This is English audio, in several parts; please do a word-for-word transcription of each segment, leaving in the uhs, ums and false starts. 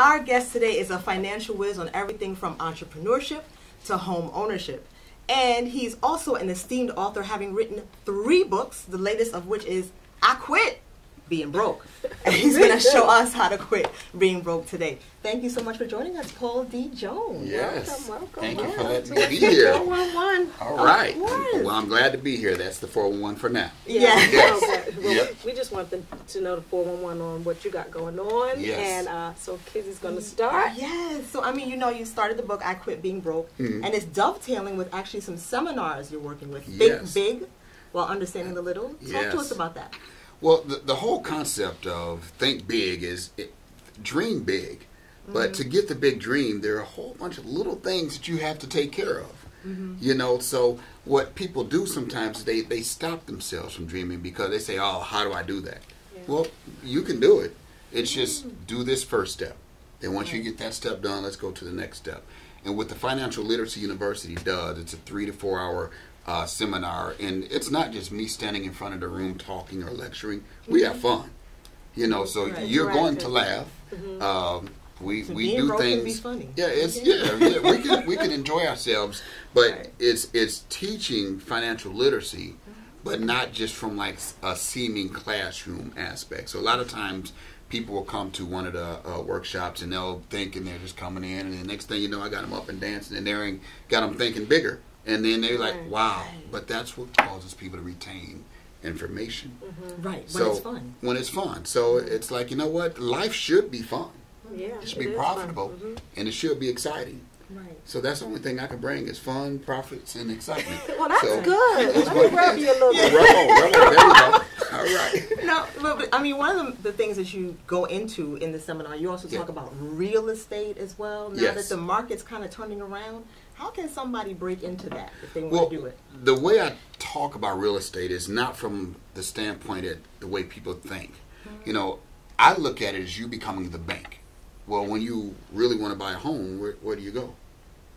Our guest today is a financial whiz on everything from entrepreneurship to home ownership. And he's also an esteemed author, having written three books, the latest of which is I Quit Being Broke. And he's going to show us how to quit being broke today. Thank you so much for joining us, Paul D. Jones. Yes. Welcome, welcome. Thank you for letting me be here. four one one. All right. Well, I'm glad to be here. That's the four one one for now. Yeah. Yes. Yes. Well, yep. We just want them to know the four one one on what you got going on. Yes. And uh, so Kizzy's going to start. Yes. So, I mean, you know, you started the book, I Quit Being Broke. Mm-hmm. And it's dovetailing with actually some seminars you're working with. Yes. Think big while understanding the little. Talk yes. to us about that. Well, the, the whole concept of think big is it, dream big. But mm-hmm. to get the big dream, there are a whole bunch of little things that you have to take care of. Mm-hmm. You know, so what people do sometimes, they, they stop themselves from dreaming because they say, oh, how do I do that? Yeah. Well, you can do it. It's just mm-hmm. do this first step. Then once okay. you get that step done, let's go to the next step. And what the Financial Literacy University does, it's a three to four hour Uh, seminar, and it's not just me standing in front of the room talking or lecturing. We have fun, you know. So right, you're right, going to laugh. Mm-hmm. um, we so we do things. Can be funny. Yeah, it's yeah, yeah we can we can enjoy ourselves, but right. it's it's teaching financial literacy, but not just from like a seeming classroom aspect. So a lot of times people will come to one of the uh, workshops and they'll think and they're just coming in, and the next thing you know, I got them up and dancing and daring, got them thinking bigger. And then they're like, wow. But that's what causes people to retain information. Mm-hmm. Right, so when it's fun. When it's fun. So it's like, you know what? Life should be fun. Yeah, it should be profitable, mm-hmm. and it should be exciting. Right. So that's the only thing I can bring is fun, profits, and excitement. Well, that's so good. Let me grab you a little bit. Rub on, rub on. There we go. All right. No, but, but I mean, one of the, the things that you go into in the seminar, you also talk yeah. about real estate as well. Now yes. that the market's kind of turning around, how can somebody break into that if they want well, to do it? The way I talk about real estate is not from the standpoint of the way people think. Mm-hmm. You know, I look at it as you becoming the bank. Well, when you really want to buy a home, where, where do you go?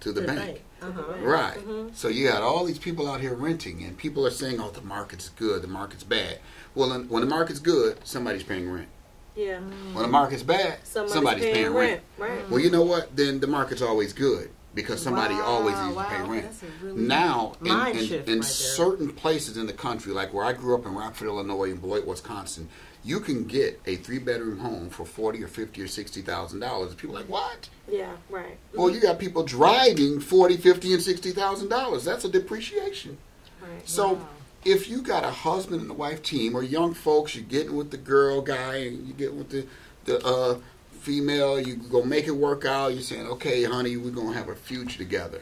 To the, the bank. bank. Uh-huh. Right. Mm-hmm. So you got all these people out here renting, and people are saying, oh, the market's good, the market's bad. Well, when the market's good, somebody's paying rent. Yeah. Mm-hmm. When the market's bad, somebody's, somebody's paying, paying rent. rent. Right. Mm-hmm. Well, you know what? Then the market's always good. Because somebody wow, always needs wow. to pay rent. That's a really now, in, in, in right certain places in the country, like where I grew up in Rockford, Illinois, and Beloit, Wisconsin, you can get a three-bedroom home for forty or fifty or sixty thousand dollars. People are like, what? Yeah, right. Well, you got people driving forty, fifty, and sixty thousand dollars. That's a depreciation. Right. So, wow. if you got a husband and a wife team, or young folks, you're getting with the girl guy, and you get with the the. Uh, female, you go make it work out, you're saying, okay, honey, we're going to have a future together.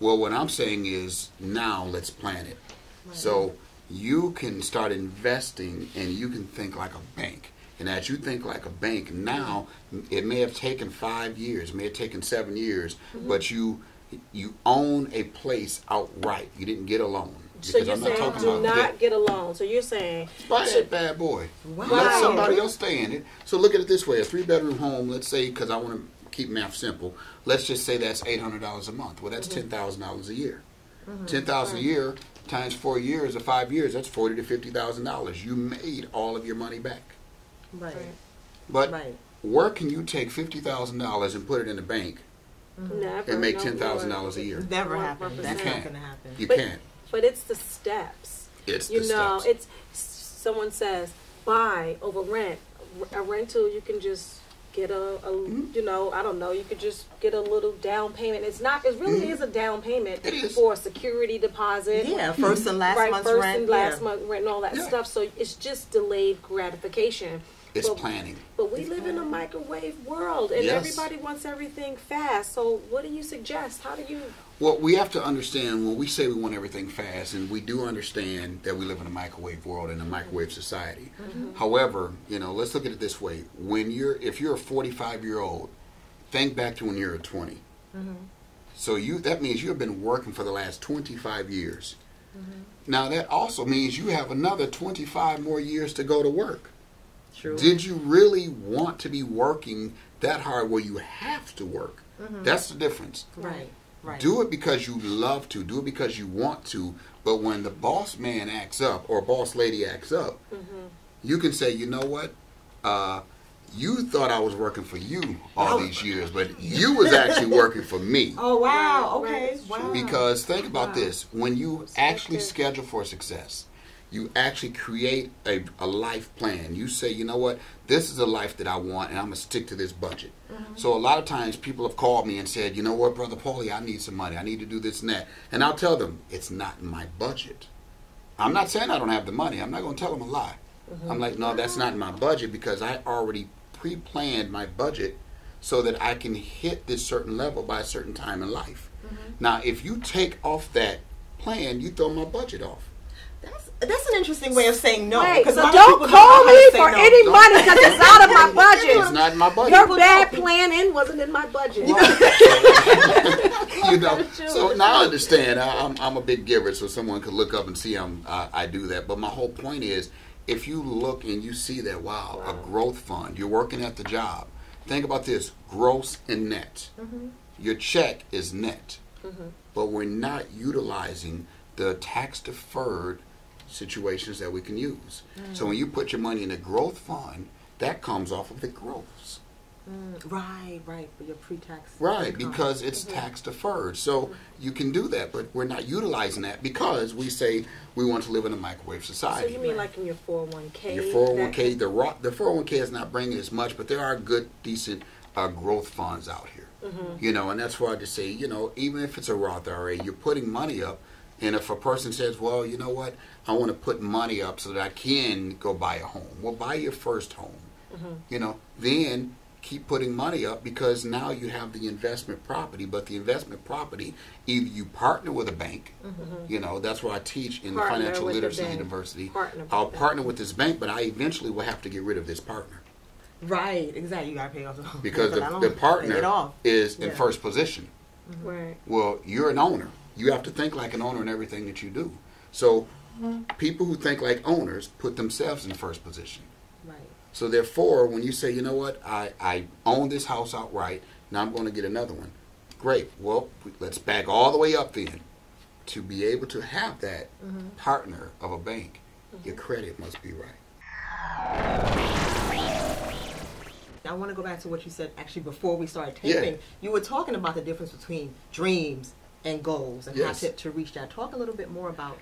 Well, what I'm saying is, now let's plan it. Right. So you can start investing, and you can think like a bank. And as you think like a bank now, it may have taken five years, it may have taken seven years, mm-hmm. but you you own a place outright. You didn't get a loan. So you're I'm saying not do not that. get a loan. So you're saying buy that bad boy. Wow. Let somebody else stay in it. So look at it this way: a three-bedroom home. Let's say, because I want to keep math simple. Let's just say that's eight hundred dollars a month. Well, that's mm-hmm. ten thousand dollars a year. Mm-hmm. Ten thousand right. a year times four years or five years. That's forty to fifty thousand dollars. You made all of your money back. Right. But right. where can you take fifty thousand dollars and put it in the bank mm-hmm. never, and make ten thousand dollars a year? Never happen. That's not going to happen. You can't. But it's the steps. It's you the know, steps. It's someone says buy over rent. A rental, you can just get a, a mm-hmm. you know, I don't know. You could just get a little down payment. It's not. It really mm-hmm. is a down payment for a security deposit. Yeah, first and last right, month's first rent. First and last yeah. month rent and all that yeah. stuff. So it's just delayed gratification. It's but, planning. But we it's live planning. in a microwave world, and yes. everybody wants everything fast. So what do you suggest? How do you... Well, we have to understand, when we say we want everything fast, and we do understand that we live in a microwave world and a microwave society. Mm-hmm. However, you know, let's look at it this way. When you're, if you're a forty-five-year-old, think back to when you were twenty. Mm-hmm. So you that means you have been working for the last twenty-five years. Mm-hmm. Now, that also means you have another twenty-five more years to go to work. True. Did you really want to be working that hard where you have to work? Mm-hmm. That's the difference. Right, right. Do it because you love to. Do it because you want to. But when the boss man acts up or boss lady acts up, mm-hmm. you can say, you know what? Uh, you thought I was working for you all these years, but you was actually working for me. Oh, wow. Okay. Wow. Because think about wow. this. When you actually schedule for success, you actually create a, a life plan. You say, you know what, this is a life that I want, and I'm going to stick to this budget. Mm-hmm. So a lot of times people have called me and said, you know what, Brother Paulie, I need some money. I need to do this and that. And I'll tell them, it's not my budget. I'm not saying I don't have the money. I'm not going to tell them a lie. Mm-hmm. I'm like, no, that's not my budget, because I already pre-planned my budget so that I can hit this certain level by a certain time in life. Mm-hmm. Now, if you take off that plan, you throw my budget off. That's, that's an interesting way of saying no. Wait, so don't call me for no. any money because it's out of my budget. It's not in my budget. Your bad planning wasn't in my budget. You know, you know, so now I understand. I, I'm, I'm a big giver, so someone could look up and see I'm, I, I do that. But my whole point is, if you look and you see that, wow, wow, a growth fund, you're working at the job. Think about this, gross and net. Mm-hmm. Your check is net. Mm-hmm. But we're not utilizing the tax-deferred situations that we can use. Mm. So when you put your money in a growth fund, that comes off of the gross. Mm. Right, right, for your pre-tax. Right, income. Because it's mm-hmm. tax-deferred. So mm-hmm. you can do that, but we're not utilizing that because we say we want to live in a microwave society. So you mean right. like in your four oh one K? Your four oh one K, the, rock, the four oh one K is not bringing as much, but there are good, decent uh, growth funds out here. Mm-hmm. You know, and that's why I just say, you know, even if it's a Roth I R A, you're putting money up. And if a person says, well, you know what, I want to put money up so that I can go buy a home. Well, buy your first home. Mm-hmm. You know, then keep putting money up, because now you have the investment property. But the investment property, either you partner with a bank, mm-hmm. you know, that's what I teach in partner the Financial Literacy University. Partner I'll partner with this bank, but I eventually will have to get rid of this partner. Right, exactly. You got to pay off the loan. Because the, the partner is yeah. in first position. Mm-hmm. Right. Well, you're an owner. You have to think like an owner in everything that you do. So mm-hmm. people who think like owners put themselves in first position. Right. So therefore, when you say, you know what, I, I own this house outright, now I'm going to get another one. Great. Well, let's back all the way up then. To be able to have that mm-hmm. partner of a bank, mm-hmm. your credit must be right. I want to go back to what you said actually before we started taping. Yeah. You were talking about the difference between dreams and goals and yes. how to, to reach that. Talk a little bit more about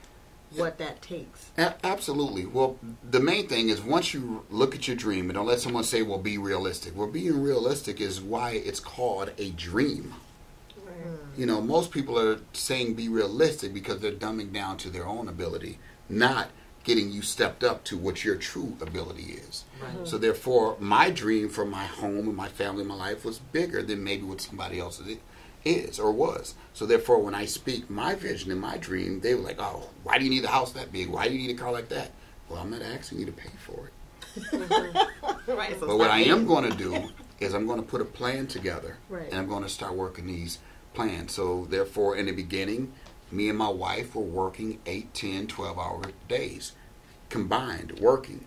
yeah. what that takes. A absolutely. Well, the main thing is once you look at your dream, and don't let someone say, well, be realistic. Well, being realistic is why it's called a dream. Mm. You know, most people are saying be realistic because they're dumbing down to their own ability, not getting you stepped up to what your true ability is. Right. So therefore, my dream for my home and my family and my life was bigger than maybe what somebody else did. Is or was. So therefore, when I speak my vision and my dream, they were like, oh, why do you need a house that big? Why do you need a car like that? Well, I'm not asking you to pay for it. Right, so but what I am easy. going to do is I'm going to put a plan together, right. and I'm going to start working these plans. So therefore, in the beginning, me and my wife were working eight, ten, twelve hour days, combined, working.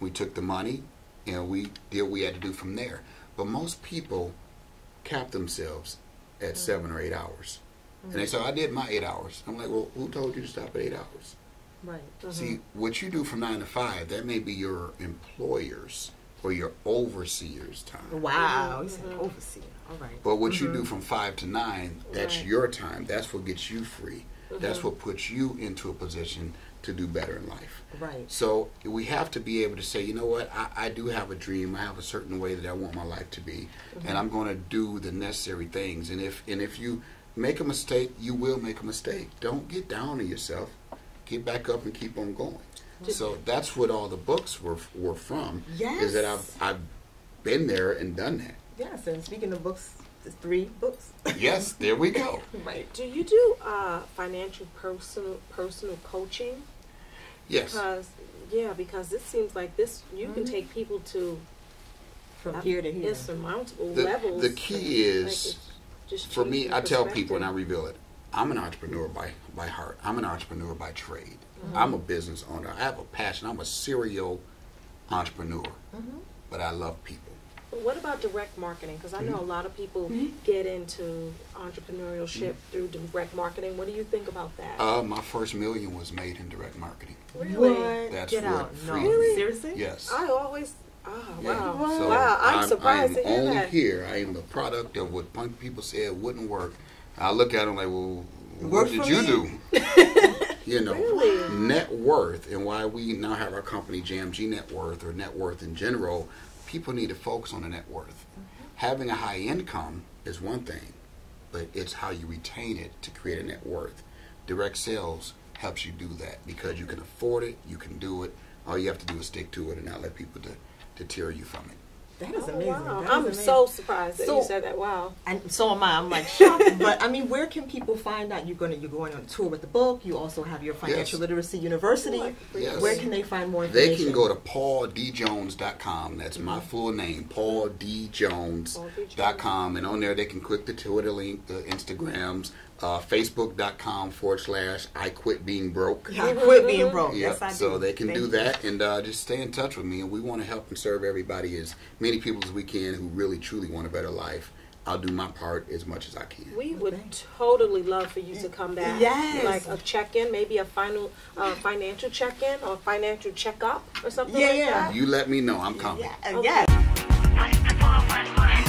We took the money, and we did what we had to do from there. But most people cap themselves at seven or eight hours. Mm-hmm. And they say, I did my eight hours. I'm like, well, who told you to stop at eight hours? Right. Mm-hmm. See, what you do from nine to five, that may be your employer's or your overseer's time. Wow. You said overseer. All right. But what mm-hmm. you do from five to nine, that's right. your time. That's what gets you free. Mm-hmm. That's what puts you into a position to do better in life. Right. So we have to be able to say, you know what, I, I do have a dream. I have a certain way that I want my life to be, mm-hmm. and I'm going to do the necessary things. And if and if you make a mistake, you will make a mistake. Don't get down on yourself. Get back up and keep on going. Mm-hmm. So that's what all the books were were from. Yes. Is that I've I've been there and done that. Yes. And speaking of books, there's three books. Yes. There we go. Right. Do you do uh, financial personal personal coaching? Yes. Because, yeah, because this seems like this, you mm-hmm. can take people to from here to here. Insurmountable the, levels. The key is, like just for me, I tell people and I reveal it, I'm an entrepreneur by, by heart. I'm an entrepreneur by trade. Mm-hmm. I'm a business owner. I have a passion. I'm a serial entrepreneur. Mm-hmm. But I love people. But what about direct marketing? Because I know mm-hmm. a lot of people mm-hmm. get into entrepreneurship mm-hmm. through direct marketing. What do you think about that? Uh, my first million was made in direct marketing. Really? What? That's Get what out. No. Really? Seriously? Yes. I always Oh, yeah. Wow. Wow. So wow. I'm, I'm surprised I'm to hear only that. Here. I am the product of what punk people said wouldn't work. I look at them like, well, what did you me? do? You know, really? Net worth, and why we now have our company J M G Net Worth, or net worth in general. People need to focus on the net worth. Mm-hmm. Having a high income is one thing, but it's how you retain it to create a net worth. Direct sales helps you do that because you can afford it, you can do it. All you have to do is stick to it and not let people to, to tear you from it. That is amazing. Oh, wow. That I'm is amazing. so surprised that so, you said that. Wow. And so am I. I'm like shocked. But I mean, where can people find out? You're going to, you're going on tour with the book. You also have your Financial yes. Literacy University. Oh, yes. Where can they find more information? They can go to paul d jones dot com. That's mm-hmm. my full name, paul d jones dot com. And on there, they can click the Twitter link, the Instagrams, uh, facebook dot com forward slash I Quit Being Broke. Yeah, I Quit Being Broke. Yep. Yes, I do. So they can Thank do that and uh, just stay in touch with me. And we want to help and serve everybody as many people as we can who really truly want a better life. I'll do my part as much as I can. We would totally love for you to come back. Yes. Like a check-in, maybe a final uh, financial check-in or financial check-up or something yeah, like yeah. that. You let me know. I'm coming. Yeah. Okay. Yes.